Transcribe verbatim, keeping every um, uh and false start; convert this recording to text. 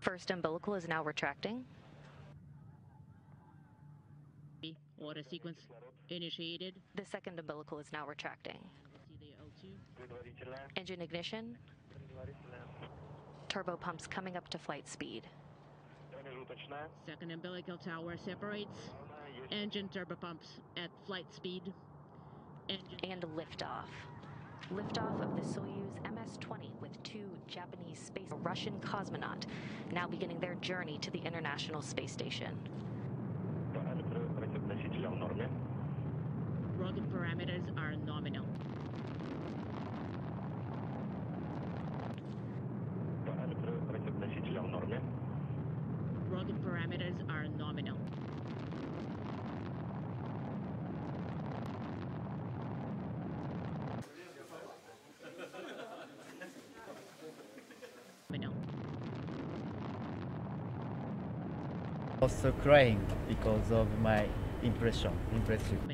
First umbilical is now retracting. Water sequence initiated. The second umbilical is now retracting. Engine ignition. Turbo pumps coming up to flight speed. Second umbilical tower separates. Engine turbo pumps at flight speed. Engine and liftoff. Liftoff of the Soyuz M S twenty with two Japanese space, a Russian cosmonaut now beginning their journey to the International Space Station. Rocket parameters are nominal. Rocket parameters are nominal. Also crying because of my impression impression